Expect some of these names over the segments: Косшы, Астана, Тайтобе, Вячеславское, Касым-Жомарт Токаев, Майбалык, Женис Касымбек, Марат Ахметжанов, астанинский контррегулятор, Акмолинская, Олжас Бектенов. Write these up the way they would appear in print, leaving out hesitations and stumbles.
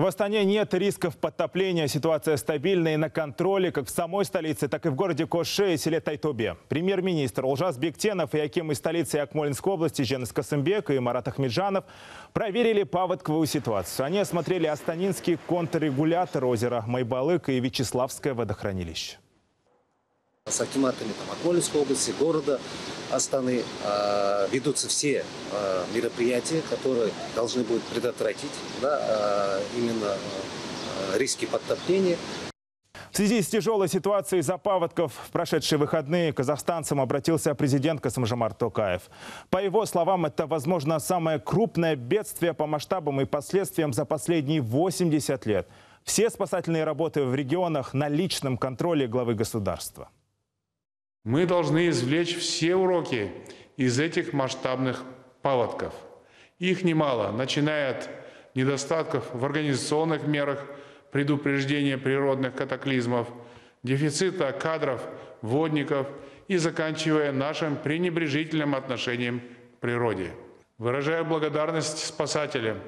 В Астане нет рисков подтопления. Ситуация стабильная и на контроле как в самой столице, так и в городе Косшы и селе Тайтобе. Премьер-министр Олжас Бектенов и акимы столицы Акмолинской области Женис Касымбек и Марат Ахметжанов проверили паводковую ситуацию. Они осмотрели астанинский контррегулятор озера Майбалык и Вячеславское водохранилище. С акиматами Акмолинской области, города Астаны ведутся все мероприятия, которые должны будут предотвратить именно риски подтопления. В связи с тяжелой ситуацией из-за паводков в прошедшие выходные к казахстанцам обратился президент Касым-Жомарт Токаев. По его словам, это, возможно, самое крупное бедствие по масштабам и последствиям за последние 80 лет. Все спасательные работы в регионах на личном контроле главы государства. Мы должны извлечь все уроки из этих масштабных паводков. Их немало, начиная от недостатков в организационных мерах предупреждения природных катаклизмов, дефицита кадров, водников и заканчивая нашим пренебрежительным отношением к природе. Выражаю благодарность спасателям,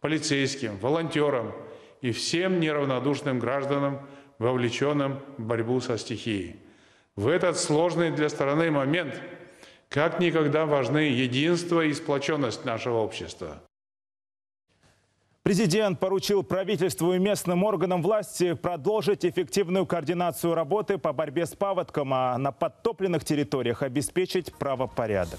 полицейским, волонтерам и всем неравнодушным гражданам, вовлеченным в борьбу со стихией. В этот сложный для страны момент как никогда важны единство и сплоченность нашего общества. Президент поручил правительству и местным органам власти продолжить эффективную координацию работы по борьбе с паводком, а на подтопленных территориях обеспечить правопорядок.